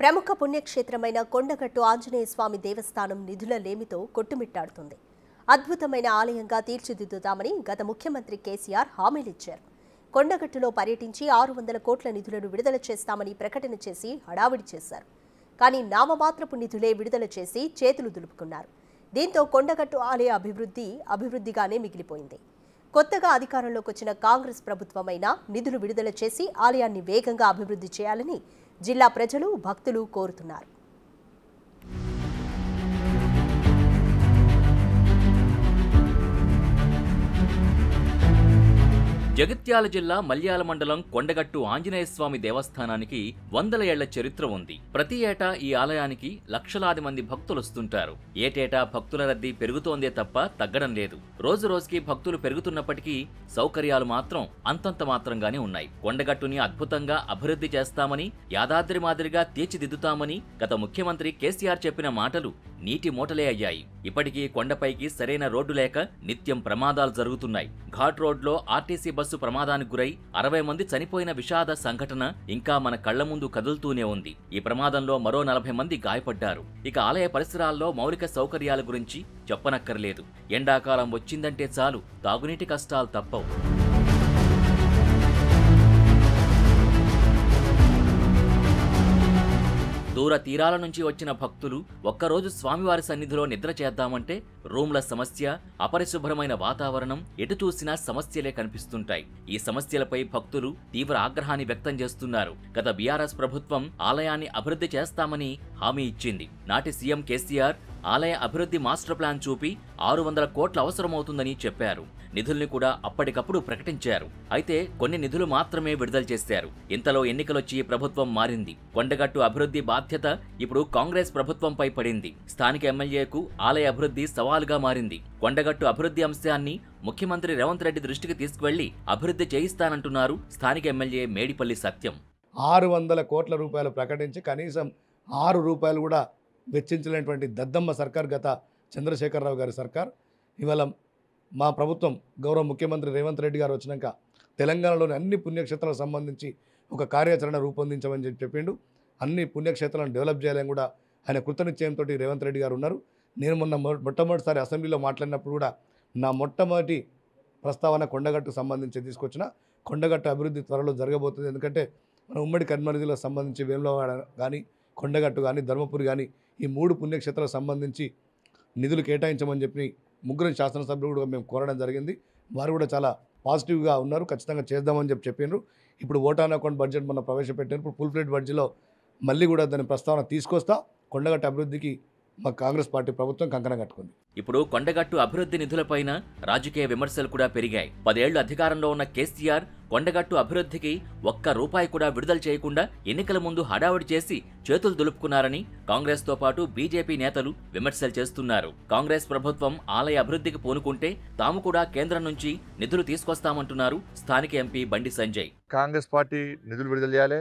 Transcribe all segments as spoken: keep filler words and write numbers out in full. ప్రముఖ పుణ్యక్షేత్రమైన కొండగట్టు ఆంజనేయ స్వామి దేవస్థానం నిధుల లేమితో కొట్టుమిట్టాడుతుంది. అద్భుతమైన ఆలయంగా తీర్చిదిద్దుతామని గత ముఖ్యమంత్రి కేసీఆర్ హామీలిచ్చారు. కొండగట్టులో పర్యటించి ఆరు వందల కోట్ల నిధులను విడుదల చేస్తామని ప్రకటన చేసి హడావిడి చేశారు. కానీ నామమాత్రపు నిధులే విడుదల చేసి చేతులు దులుపుకున్నారు. దీంతో కొండగట్టు ఆలయ అభివృద్ధి అభివృద్ధిగానే మిగిలిపోయింది. కొత్తగా అధికారంలోకి వచ్చిన కాంగ్రెస్ ప్రభుత్వమైనా నిధులు విడుదల చేసి ఆలయాన్ని వేగంగా అభివృద్ధి చేయాలని జిల్లా ప్రజలు, భక్తులు కోరుతున్నారు. జగిత్యాల జిల్లా మల్యాల మండలం కొండగట్టు ఆంజనేయస్వామి దేవస్థానానికి వందల ఏళ్ల చరిత్ర ఉంది. ప్రతి ఏటా ఈ ఆలయానికి లక్షలాది మంది భక్తులొస్తుంటారు. ఏటేటా భక్తుల రద్దీ పెరుగుతోందే తప్ప తగ్గడం లేదు. రోజు రోజుకి భక్తులు పెరుగుతున్నప్పటికీ సౌకర్యాలు మాత్రం అంతంత మాత్రంగానే ఉన్నాయి. కొండగట్టుని అద్భుతంగా అభివృద్ధి చేస్తామని, యాదాద్రి మాదిరిగా తీర్చిదిద్దుతామని గత ముఖ్యమంత్రి కేసీఆర్ చెప్పిన మాటలు నీటి మూటలే అయ్యాయి. ఇప్పటికీ కొండపైకి సరైన రోడ్డు లేక నిత్యం ప్రమాదాలు జరుగుతున్నాయి. ఘాట్ రోడ్లో ఆర్టీసీ బస్సు ప్రమాదానికి గురై అరవై మంది చనిపోయిన విషాద సంఘటన ఇంకా మన కళ్ల ముందు కదులుతూనే ఉంది. ఈ ప్రమాదంలో మరో నలభై మంది గాయపడ్డారు. ఇక ఆలయ పరిసరాల్లో మౌలిక సౌకర్యాల గురించి చెప్పనక్కర్లేదు. ఎండాకాలం వచ్చిందంటే చాలు తాగునీటి కష్టాలు తప్పవు. దూర తీరాల నుంచి వచ్చిన భక్తులు ఒక్కరోజు స్వామివారి సన్నిధిలో నిద్ర చేద్దామంటే రూమ్ల సమస్య, అపరిశుభ్రమైన వాతావరణం, ఎటు చూసినా సమస్యలే కనిపిస్తుంటాయి. ఈ సమస్యలపై భక్తులు తీవ్ర ఆగ్రహాన్ని వ్యక్తం చేస్తున్నారు. గత బీఆర్ఎస్ ప్రభుత్వం ఆలయాన్ని అభివృద్ధి చేస్తామని హామీ ఇచ్చింది. నాటి సీఎం కేసీఆర్ ఆలయ అభివృద్ధి మాస్టర్ ప్లాన్ చూపి ఆరు వందల కోట్లు అవసరమవుతుందని చెప్పారు. నిధుల్ని కూడా అప్పటికప్పుడు ప్రకటించారు. అయితే కొన్ని నిధులు మాత్రమే విడుదల చేశారు. ఇంతలో ఎన్నికలొచ్చి ప్రభుత్వం మారింది. కొండగట్టు అభివృద్ధి బాధ్యత ఇప్పుడు కాంగ్రెస్ ప్రభుత్వంపై పడింది. స్థానిక ఎమ్మెల్యేకు ఆలయ అభివృద్ధి సవాలుగా మారింది. కొండగట్టు అభివృద్ధి అంశాన్ని ముఖ్యమంత్రి రేవంత్ రెడ్డి దృష్టికి తీసుకువెళ్లి అభివృద్ధి చేయిస్తానంటున్నారు స్థానిక ఎమ్మెల్యే మేడిపల్లి సత్యం. ఆరు వందల కోట్ల రూపాయలు ప్రకటించి కనీసం ఆరు రూపాయలు కూడా వెచ్చించలేనటువంటి దద్దమ్మ సర్కార్, గత చంద్రశేఖరరావు గారి సర్కార్. ఇవాళ మా ప్రభుత్వం, గౌరవ ముఖ్యమంత్రి రేవంత్ రెడ్డి గారు వచ్చినాక తెలంగాణలోని అన్ని పుణ్యక్షేత్రాలకు సంబంధించి ఒక కార్యాచరణ రూపొందించమని చెప్పి చెప్పిండు. అన్ని పుణ్యక్షేత్రాలను డెవలప్ చేయాలని కూడా ఆయన కృతనిశ్చయంతో రేవంత్ రెడ్డి గారు ఉన్నారు. నేను మొన్న మొట్టమొదటిసారి అసెంబ్లీలో మాట్లాడినప్పుడు కూడా నా మొట్టమొదటి ప్రస్తావన కొండగట్టుకు సంబంధించి తీసుకొచ్చిన కొండగట్టు అభివృద్ధి త్వరలో జరగబోతుంది. ఎందుకంటే మన ఉమ్మడి కర్నూలు జిల్లాకు సంబంధించి వేములవాడ కానీ, కొండగట్టు కానీ, ధర్మపురి కానీ ఈ మూడు పుణ్యక్షేత్రాలకు సంబంధించి నిధులు కేటాయించమని చెప్పి ముగ్గురు శాసనసభ్యులు కూడా మేము కోరడం జరిగింది. వారు కూడా చాలా పాజిటివ్గా ఉన్నారు. ఖచ్చితంగా చేద్దామని చెప్పి చెప్పినారు. ఇప్పుడు ఓటాన్ అకౌంట్ బడ్జెట్ మనం ప్రవేశపెట్టినప్పుడు ఫుల్ ప్లేట్ బడ్జెట్లో మళ్ళీ కూడా దాని ప్రస్తావన తీసుకొస్తా. కొండగట్టు అభివృద్ధికి మా కాంగ్రెస్ పార్టీ ప్రభుత్వం కంకణం కట్టుకుంది. ఇప్పుడు కొండగట్టు అభివృద్ధి నిధులపైన రాజకీయ విమర్శలు కూడా పెరిగాయి. పదేళ్లు అధికారంలో ఉన్న కేసీఆర్ కొండగట్టు అభివృద్ధికి ఒక్క రూపాయి కూడా విడుదల చేయకుండా ఎన్నికల ముందు హడావుడి చేసి చేతులు దులుపుకున్నారని కాంగ్రెస్తో పాటు బీజేపీ నేతలు విమర్శలు చేస్తున్నారు. కాంగ్రెస్ ప్రభుత్వం ఆలయ అభివృద్ధికి పూనుకుంటే తాము కూడా కేంద్రం నుంచి నిధులు తీసుకొస్తామంటున్నారు స్థానిక ఎంపీ బండి సంజయ్. కాంగ్రెస్ పార్టీ నిధులు విడుదల చేయాలి,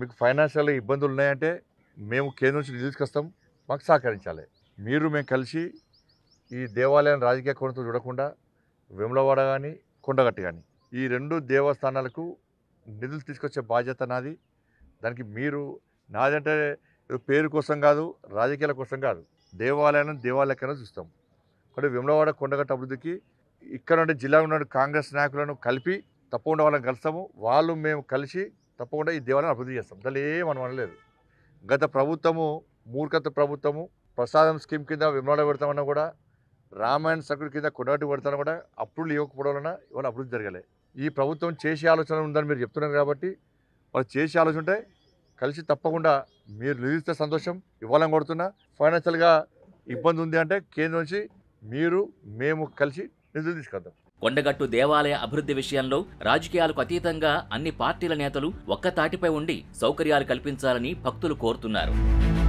మీకు ఫైనాన్షియల్ ఇబ్బందులు ఉన్నాయంటే మేము కేంద్రం నుంచి నిధులు తీసుకొస్తాం, మాకు సహకరించాలి. మీరు మేము కలిసి ఈ దేవాలయాన్ని రాజకీయ కోణంతో చూడకుండా వేములవాడ కానీ కొండగట్టు కానీ ఈ రెండు దేవస్థానాలకు నిధులు తీసుకొచ్చే బాధ్యత నాది. దానికి మీరు నాదంటే పేరు కోసం కాదు, రాజకీయాల కోసం కాదు, దేవాలయాన్ని దేవాలయాన్ని చూస్తాం. కాబట్టి వేములవాడ కొండగట్టు అభివృద్ధికి ఇక్కడ నుండి జిల్లాలో ఉన్న కాంగ్రెస్ నాయకులను కలిపి తప్పకుండా వాళ్ళని కలుస్తాము. వాళ్ళు మేము కలిసి తప్పకుండా ఈ దేవాలయాన్ని అభివృద్ధి చేస్తాం. దాని ఏమని అనలేదు. గత ప్రభుత్వము మూర్ఖత ప్రభుత్వము ప్రసాదం స్కీమ్ కింద వేములవాడ పెడతామన్నా కూడా, రామాయణ సర్కిల్ కింద కొండగట్టు పెడతాను కూడా అప్పులు ఇవ్వకపోవడం వలన ఇవాళ అభివృద్ధి జరగలే. ఈ ప్రభుత్వం చేసే ఆలోచన ఉందని మీరు చెప్తున్నారు కాబట్టి వాళ్ళు చేసే ఆలోచన ఉంటే కలిసి తప్పకుండా మీరు నిలిస్తే సంతోషం. ఇవ్వాలని కొడుతున్నా, ఫైనాన్షియల్గా ఇబ్బంది ఉంది అంటే కేంద్రం నుంచి మీరు మేము కలిసి నిధులు తీసుకొద్దాం. కొండగట్టు దేవాలయ అభివృద్ధి విషయంలో రాజకీయాలకు అతీతంగా అన్ని పార్టీల నేతలు ఒక్కతాటిపై ఉండి సౌకర్యాలు కల్పించాలని భక్తులు కోరుతున్నారు.